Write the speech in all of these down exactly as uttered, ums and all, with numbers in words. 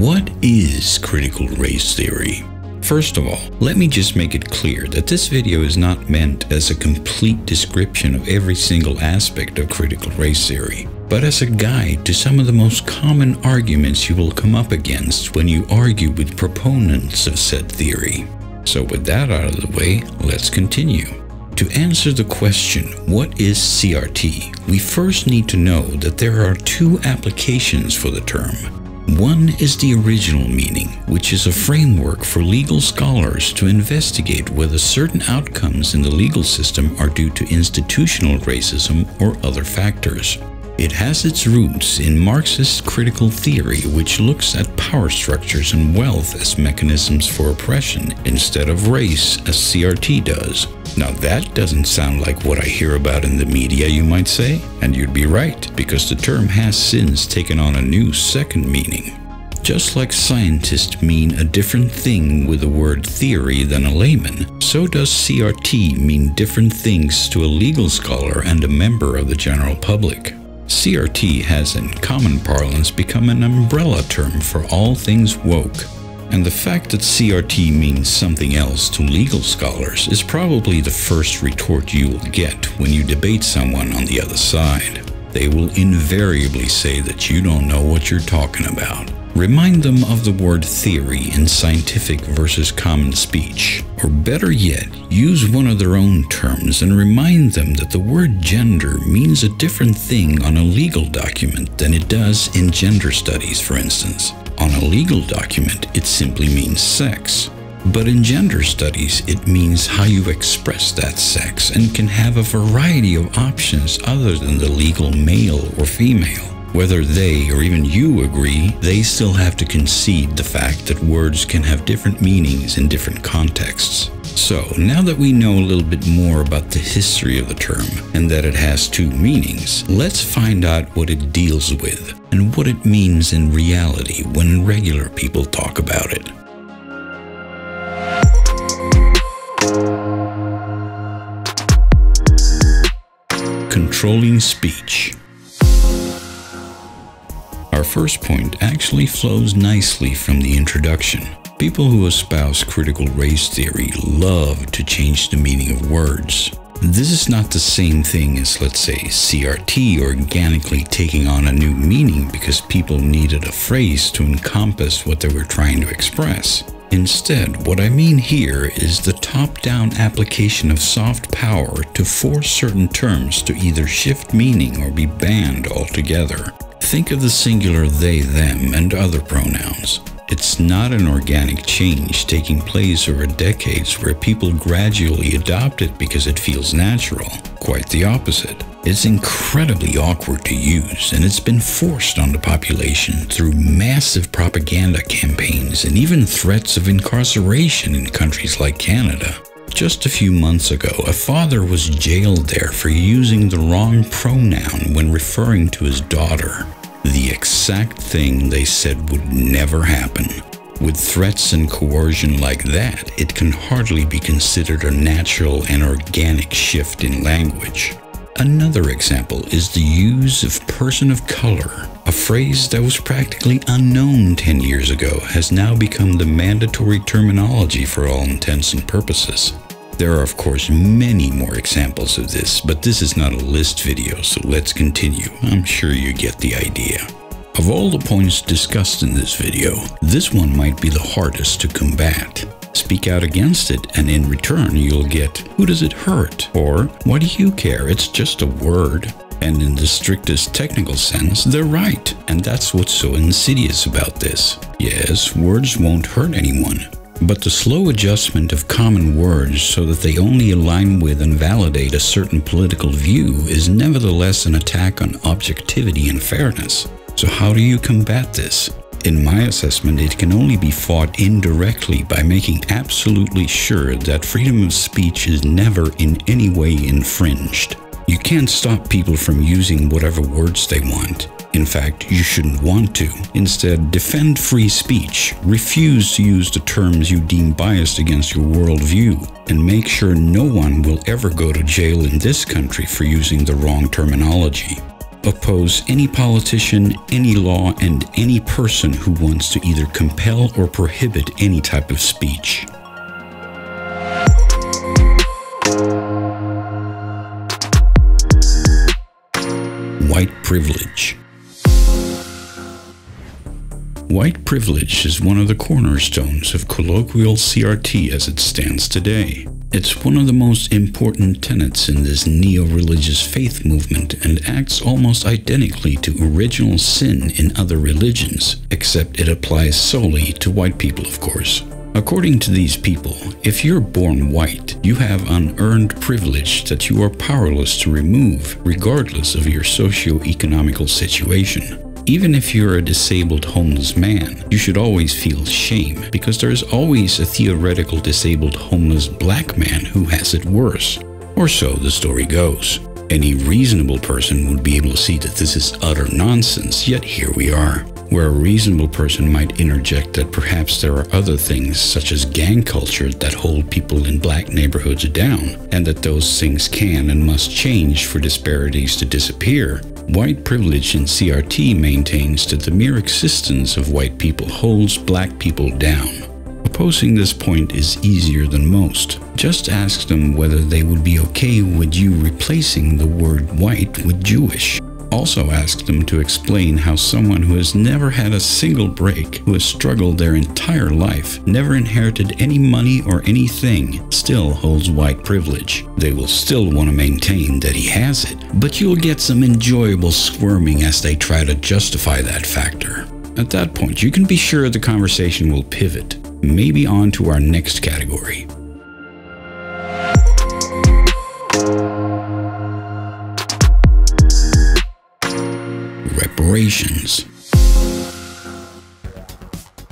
What is critical race theory? First of all, let me just make it clear that this video is not meant as a complete description of every single aspect of critical race theory, but as a guide to some of the most common arguments you will come up against when you argue with proponents of said theory. So with that out of the way, let's continue. To answer the question, what is C R T, we first need to know that there are two applications for the term. One is the original meaning, which is a framework for legal scholars to investigate whether certain outcomes in the legal system are due to institutional racism or other factors. It has its roots in Marxist critical theory, which looks at power structures and wealth as mechanisms for oppression instead of race, as C R T does. Now that doesn't sound like what I hear about in the media, you might say, and you'd be right, because the term has since taken on a new second meaning. Just like scientists mean a different thing with the word theory than a layman, so does C R T mean different things to a legal scholar and a member of the general public. C R T has in common parlance become an umbrella term for all things woke. And the fact that C R T means something else to legal scholars is probably the first retort you will get when you debate someone on the other side. They will invariably say that you don't know what you're talking about. Remind them of the word theory in scientific versus common speech. Or better yet, use one of their own terms and remind them that the word gender means a different thing on a legal document than it does in gender studies, for instance. On a legal document, it simply means sex. But in gender studies, it means how you express that sex and can have a variety of options other than the legal male or female. Whether they or even you agree, they still have to concede the fact that words can have different meanings in different contexts. So, now that we know a little bit more about the history of the term and that it has two meanings, let's find out what it deals with and what it means in reality when regular people talk about it. Controlling speech. Our first point actually flows nicely from the introduction. People who espouse critical race theory love to change the meaning of words. This is not the same thing as, let's say, C R T organically taking on a new meaning because people needed a phrase to encompass what they were trying to express. Instead, what I mean here is the top-down application of soft power to force certain terms to either shift meaning or be banned altogether. Think of the singular they, them, and other pronouns. It's not an organic change taking place over decades where people gradually adopt it because it feels natural. Quite the opposite. It's incredibly awkward to use, and it's been forced on the population through massive propaganda campaigns and even threats of incarceration in countries like Canada. Just a few months ago, a father was jailed there for using the wrong pronoun when referring to his daughter. The exact thing they said would never happen. With threats and coercion like that, it can hardly be considered a natural and organic shift in language. Another example is the use of person of color. A phrase that was practically unknown ten years ago has now become the mandatory terminology for all intents and purposes. There are of course many more examples of this, but this is not a list video, so let's continue. I'm sure you get the idea. Of all the points discussed in this video, this one might be the hardest to combat. Speak out against it, and in return you'll get, "Who does it hurt?" or "Why do you care? It's just a word." And in the strictest technical sense, they're right. And that's what's so insidious about this. Yes, words won't hurt anyone. But the slow adjustment of common words so that they only align with and validate a certain political view is nevertheless an attack on objectivity and fairness. So how do you combat this? In my assessment, it can only be fought indirectly by making absolutely sure that freedom of speech is never in any way infringed. You can't stop people from using whatever words they want. In fact, you shouldn't want to. Instead, defend free speech, refuse to use the terms you deem biased against your worldview, and make sure no one will ever go to jail in this country for using the wrong terminology. oppose any politician, any law, and any person who wants to either compel or prohibit any type of speech. White privilege. White privilege is one of the cornerstones of colloquial C R T as it stands today. It's one of the most important tenets in this neo-religious faith movement and acts almost identically to original sin in other religions, except it applies solely to white people, of course. According to these people, if you're born white, you have unearned privilege that you are powerless to remove, regardless of your socio-economical situation. Even if you're a disabled homeless man, you should always feel shame, because there is always a theoretical disabled homeless black man who has it worse. Or so the story goes. Any reasonable person would be able to see that this is utter nonsense, yet here we are. Where a reasonable person might interject that perhaps there are other things, such as gang culture, that hold people in black neighborhoods down, and that those things can and must change for disparities to disappear, white privilege in C R T maintains that the mere existence of white people holds black people down. Opposing this point is easier than most. Just ask them whether they would be okay with you replacing the word white with Jewish. Also ask them to explain how someone who has never had a single break, who has struggled their entire life, never inherited any money or anything, still holds white privilege. They will still want to maintain that he has it, but you'll get some enjoyable squirming as they try to justify that factor. At that point, you can be sure the conversation will pivot, maybe on to our next category. Reparations.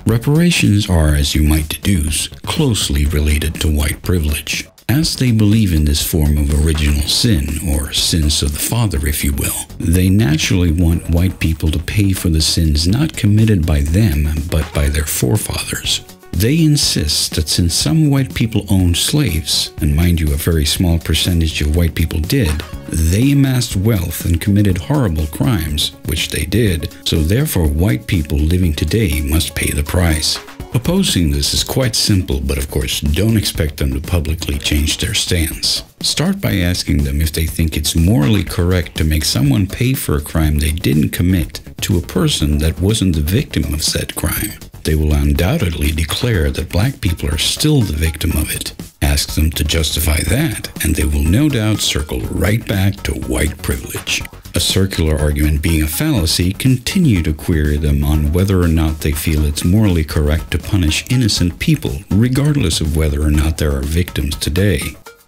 Reparations are, as you might deduce, closely related to white privilege, as they believe in this form of original sin, or sins of the father, if you will. They naturally want white people to pay for the sins not committed by them, but by their forefathers. They insist that since some white people owned slaves, and mind you, a very small percentage of white people did, they amassed wealth and committed horrible crimes, which they did, so therefore white people living today must pay the price. Opposing this is quite simple, but of course don't expect them to publicly change their stance. Start by asking them if they think it's morally correct to make someone pay for a crime they didn't commit to a person that wasn't the victim of said crime. They will undoubtedly declare that black people are still the victim of it. Ask them to justify that, and they will no doubt circle right back to white privilege. A circular argument being a fallacy, continue to query them on whether or not they feel it's morally correct to punish innocent people, regardless of whether or not there are victims today.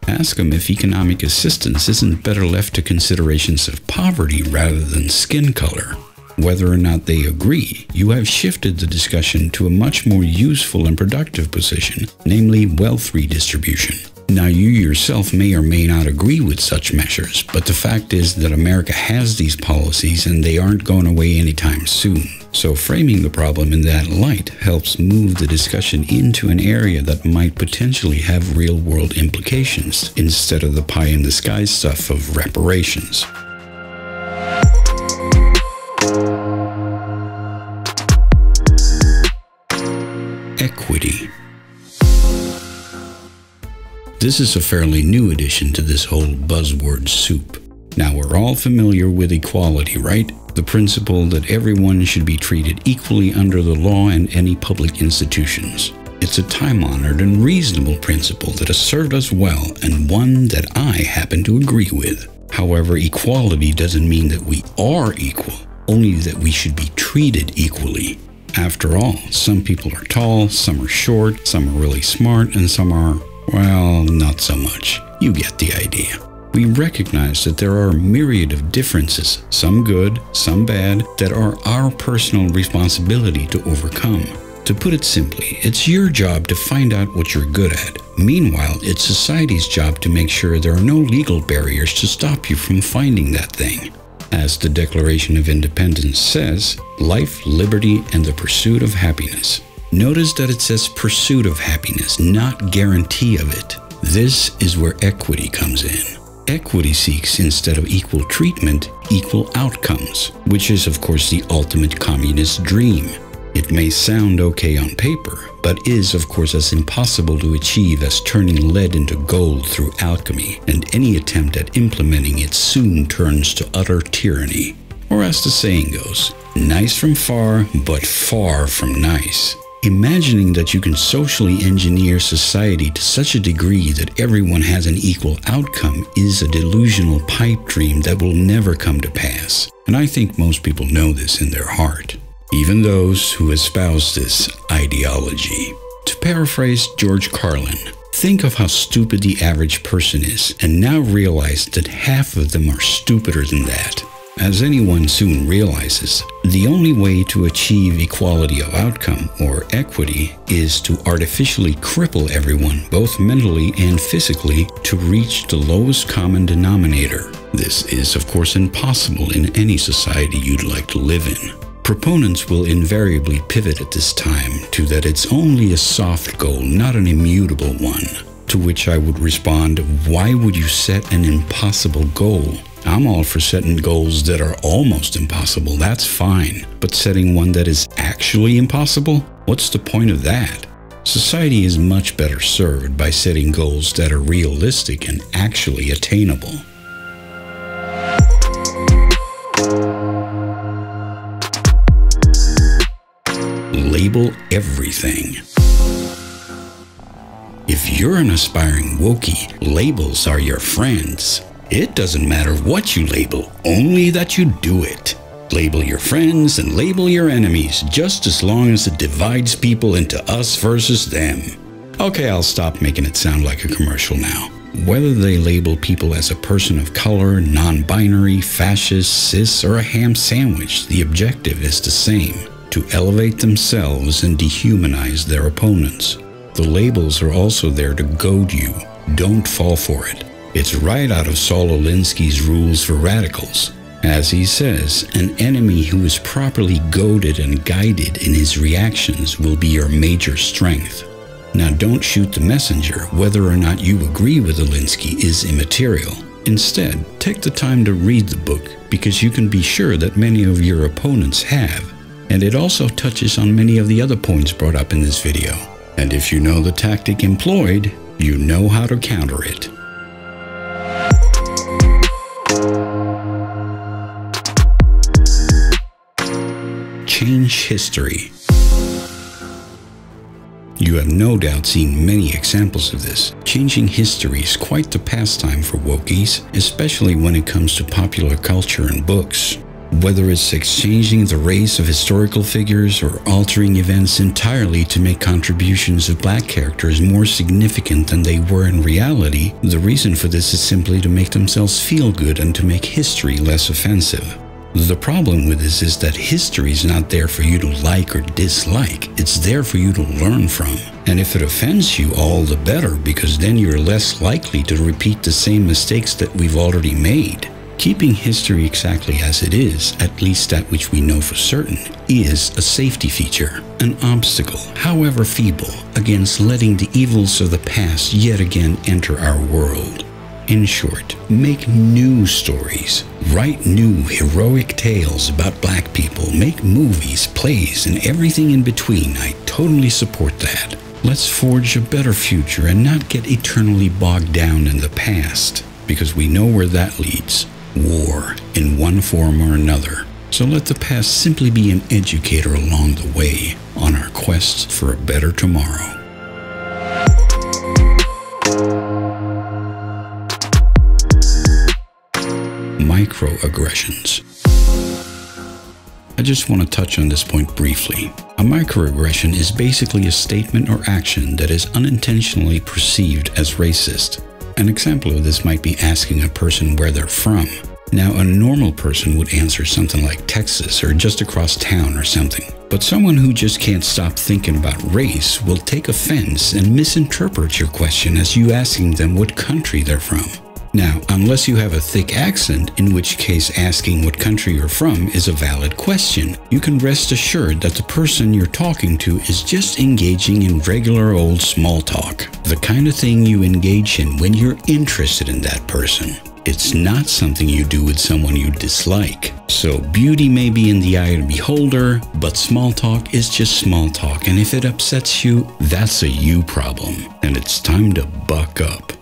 Ask them if economic assistance isn't better left to considerations of poverty rather than skin color. Whether or not they agree, you have shifted the discussion to a much more useful and productive position, namely wealth redistribution. Now, you yourself may or may not agree with such measures, but the fact is that America has these policies and they aren't going away anytime soon. So framing the problem in that light helps move the discussion into an area that might potentially have real-world implications, instead of the pie-in-the-sky stuff of reparations. Equity. This is a fairly new addition to this whole buzzword soup. Now, we're all familiar with equality, right? The principle that everyone should be treated equally under the law and any public institutions. It's a time-honored and reasonable principle that has served us well, and one that I happen to agree with. However, equality doesn't mean that we are equal, only that we should be treated equally. After all, some people are tall, some are short, some are really smart, and some are, well, not so much. You get the idea. We recognize that there are a myriad of differences, some good, some bad, that are our personal responsibility to overcome. To put it simply, it's your job to find out what you're good at. Meanwhile, it's society's job to make sure there are no legal barriers to stop you from finding that thing. As the Declaration of Independence says, life, liberty, and the pursuit of happiness. Notice that it says pursuit of happiness, not guarantee of it. This is where equity comes in. Equity seeks, instead of equal treatment, equal outcomes, which is of course the ultimate communist dream. It may sound okay on paper, but is of course as impossible to achieve as turning lead into gold through alchemy, and any attempt at implementing it soon turns to utter tyranny. Or as the saying goes, nice from far, but far from nice. Imagining that you can socially engineer society to such a degree that everyone has an equal outcome is a delusional pipe dream that will never come to pass. And I think most people know this in their heart, even those who espouse this ideology. To paraphrase George Carlin, think of how stupid the average person is, and now realize that half of them are stupider than that. As anyone soon realizes, the only way to achieve equality of outcome, or equity, is to artificially cripple everyone, both mentally and physically, to reach the lowest common denominator. This is, of course, impossible in any society you'd like to live in. Proponents will invariably pivot at this time to that it's only a soft goal, not an immutable one. To which I would respond, why would you set an impossible goal? I'm all for setting goals that are almost impossible, that's fine. But setting one that is actually impossible? What's the point of that? Society is much better served by setting goals that are realistic and actually attainable. Label everything. If you're an aspiring wokie, labels are your friends. It doesn't matter what you label, only that you do it. Label your friends and label your enemies, just as long as it divides people into us versus them. Okay, I'll stop making it sound like a commercial now. Whether they label people as a person of color, non-binary, fascist, cis, or a ham sandwich, the objective is the same: to elevate themselves and dehumanize their opponents. The labels are also there to goad you. Don't fall for it. It's right out of Saul Alinsky's Rules for Radicals. As he says, an enemy who is properly goaded and guided in his reactions will be your major strength. Now, don't shoot the messenger. Whether or not you agree with Alinsky is immaterial. Instead, take the time to read the book, because you can be sure that many of your opponents have. And it also touches on many of the other points brought up in this video. And if you know the tactic employed, you know how to counter it. Change history. You have no doubt seen many examples of this. Changing history is quite the pastime for wokies, especially when it comes to popular culture and books. Whether it's exchanging the race of historical figures or altering events entirely to make contributions of black characters more significant than they were in reality, the reason for this is simply to make themselves feel good and to make history less offensive. The problem with this is that history is not there for you to like or dislike. It's there for you to learn from. And if it offends you, all the better, because then you're less likely to repeat the same mistakes that we've already made. Keeping history exactly as it is, at least that which we know for certain, is a safety feature, an obstacle, however feeble, against letting the evils of the past yet again enter our world. In short, make new stories, write new heroic tales about black people, make movies, plays, and everything in between. I totally support that. Let's forge a better future and not get eternally bogged down in the past, because we know where that leads: war, in one form or another. So let the past simply be an educator along the way on our quest for a better tomorrow. Microaggressions. I just want to touch on this point briefly. A microaggression is basically a statement or action that is unintentionally perceived as racist. An example of this might be asking a person where they're from. Now, a normal person would answer something like Texas or just across town or something. But someone who just can't stop thinking about race will take offense and misinterpret your question as you asking them what country they're from. Now, unless you have a thick accent, in which case asking what country you're from is a valid question, you can rest assured that the person you're talking to is just engaging in regular old small talk, the kind of thing you engage in when you're interested in that person. It's not something you do with someone you dislike. So beauty may be in the eye of the beholder, but small talk is just small talk, and if it upsets you, that's a you problem, and it's time to buck up.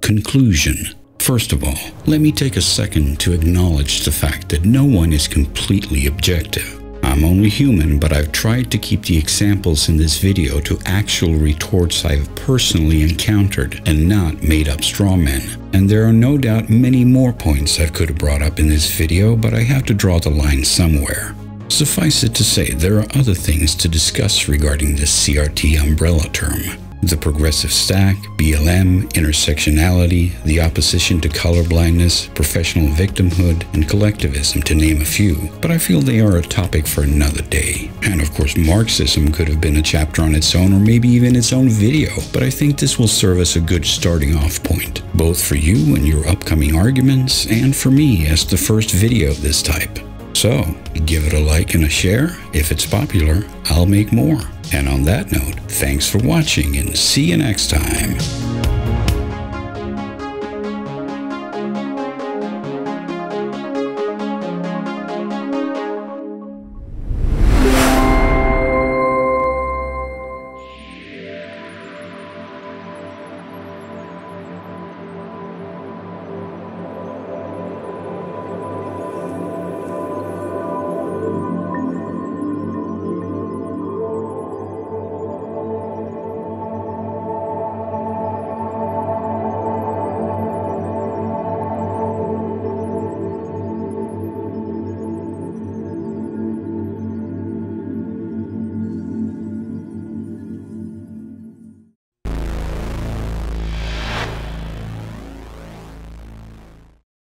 Conclusion. First of all, let me take a second to acknowledge the fact that no one is completely objective. I'm only human, but I've tried to keep the examples in this video to actual retorts I've personally encountered and not made up straw men. And there are no doubt many more points I could have brought up in this video, but I have to draw the line somewhere. Suffice it to say, there are other things to discuss regarding this C R T umbrella term. The progressive stack, B L M, intersectionality, the opposition to colorblindness, professional victimhood, and collectivism, to name a few, but I feel they are a topic for another day. And of course, Marxism could have been a chapter on its own, or maybe even its own video, but I think this will serve as a good starting off point, both for you and your upcoming arguments, and for me as the first video of this type. So, give it a like and a share. If it's popular, I'll make more. And on that note, thanks for watching and see you next time.